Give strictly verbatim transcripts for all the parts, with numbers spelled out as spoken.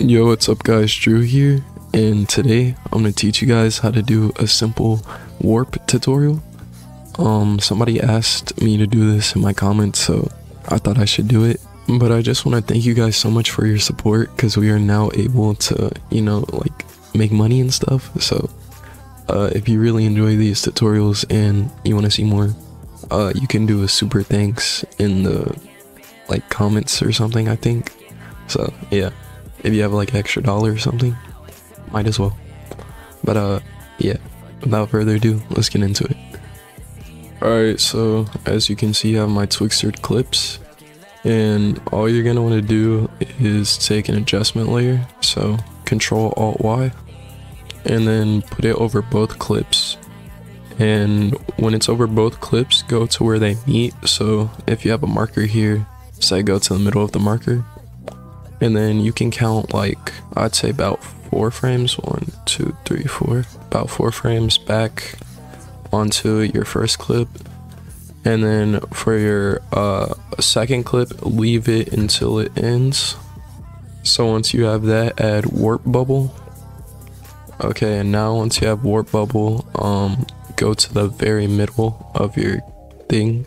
Yo, what's up guys, Drew here, and today I'm going to teach you guys how to do a simple warp tutorial. Um, somebody asked me to do this in my comments, so I thought I should do it. But I just want to thank you guys so much for your support, because we are now able to, you know, like, make money and stuff. So, uh, if you really enjoy these tutorials and you want to see more, uh, you can do a super thanks in the, like, comments or something, I think. So, yeah. If you have like an extra dollar or something, might as well. But uh, yeah, without further ado, let's get into it. Alright, so as you can see, I have my Twixtured clips. And all you're gonna wanna do is take an adjustment layer. So Control Alt Y, and then put it over both clips. And when it's over both clips, go to where they meet. So if you have a marker here, say go to the middle of the marker. And then you can count, like, I'd say about four frames, one, two, three, four, about four frames back onto your first clip. And then for your uh, second clip, leave it until it ends. So once you have that, add warp bubble. Okay, and now once you have warp bubble, um, go to the very middle of your thing,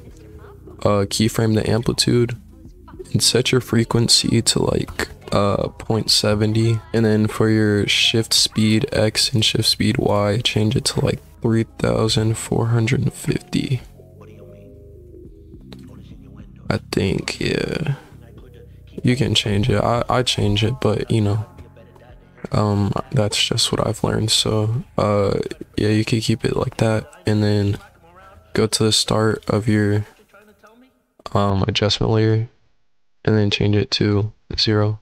uh, keyframe the amplitude, and set your frequency to like uh, zero point seven zero, and then for your shift speed X and shift speed Y, change it to like three thousand four hundred fifty, I think. Yeah, you can change it. I, I change it, but you know, um, that's just what I've learned. So uh, yeah, you can keep it like that, and then go to the start of your um, adjustment layer, and then change it to zero,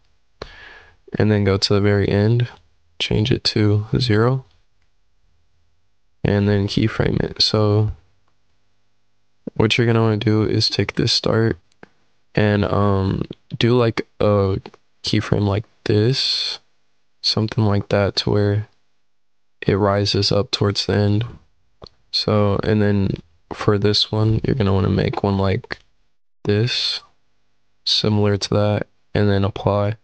and then go to the very end, change it to zero, and then keyframe it. So what you're gonna want to do is take this start and um do like a keyframe like this, something like that, to where it rises up towards the end. So, and then for this one, you're gonna want to make one like this, similar to that, and then apply,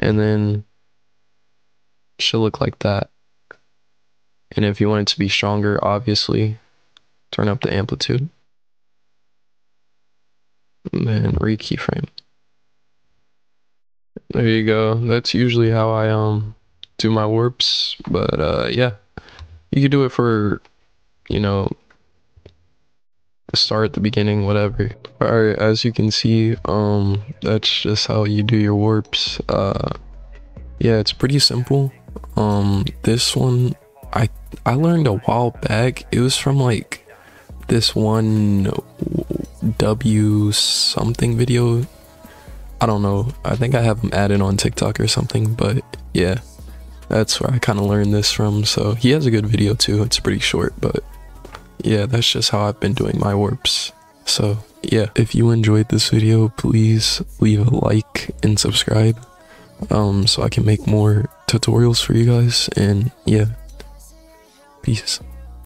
and then it should look like that. And if you want it to be stronger, obviously turn up the amplitude, and then re-keyframe. There you go. That's usually how I um do my warps, but uh yeah, you could do it for, you know, the start, the beginning, whatever. Alright, as you can see, um, that's just how you do your warps. Uh, yeah, it's pretty simple. Um, this one, I, I learned a while back. It was from like this one W something video. I don't know. I think I have them added on TikTok or something, but yeah, that's where I kind of learned this from. So he has a good video too. It's pretty short, but yeah, that's just how I've been doing my warps. So yeah, if you enjoyed this video, please leave a like and subscribe, um so I can make more tutorials for you guys. And yeah, peace.